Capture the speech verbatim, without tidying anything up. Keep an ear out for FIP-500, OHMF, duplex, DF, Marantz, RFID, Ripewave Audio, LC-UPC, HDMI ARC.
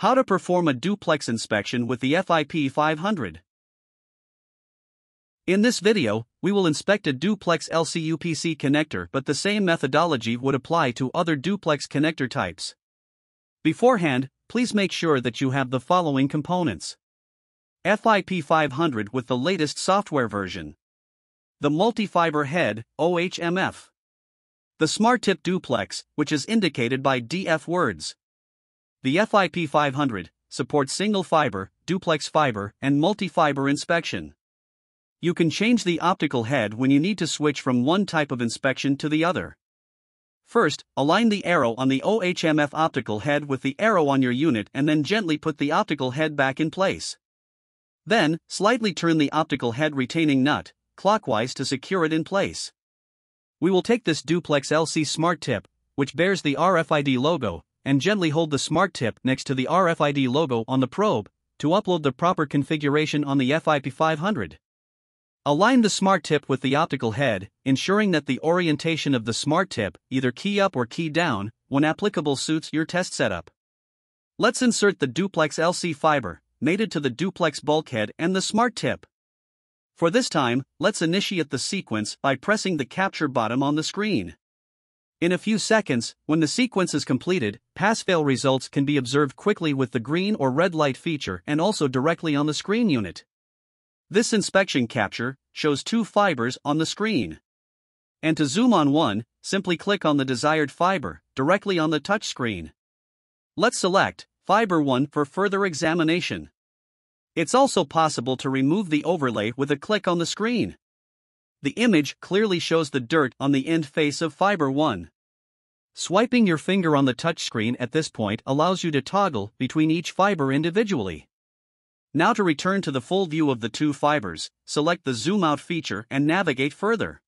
How to perform a duplex inspection with the F I P five hundred. In this video, we will inspect a duplex L C U P C connector, but the same methodology would apply to other duplex connector types. Beforehand, please make sure that you have the following components: F I P five hundred with the latest software version, the multi-fiber head O H M F, the smart tip duplex, which is indicated by D F words. The F I P five hundred supports single fiber, duplex fiber, and multi-fiber inspection. You can change the optical head when you need to switch from one type of inspection to the other. First, align the arrow on the O H M F optical head with the arrow on your unit and then gently put the optical head back in place. Then, slightly turn the optical head retaining nut clockwise to secure it in place. We will take this duplex L C smart tip, which bears the R F I D logo, and gently hold the smart tip next to the R F I D logo on the probe to upload the proper configuration on the F I P five hundred. Align the smart tip with the optical head, ensuring that the orientation of the smart tip, either key up or key down, when applicable, suits your test setup. Let's insert the duplex L C fiber, mated to the duplex bulkhead and the smart tip. For this time, let's initiate the sequence by pressing the capture button on the screen. In a few seconds, when the sequence is completed, pass-fail results can be observed quickly with the green or red light feature and also directly on the screen unit. This inspection capture shows two fibers on the screen. And to zoom on one, simply click on the desired fiber directly on the touch screen. Let's select fiber one for further examination. It's also possible to remove the overlay with a click on the screen. The image clearly shows the dirt on the end face of fiber one. Swiping your finger on the touchscreen at this point allows you to toggle between each fiber individually. Now, to return to the full view of the two fibers, select the zoom out feature and navigate further.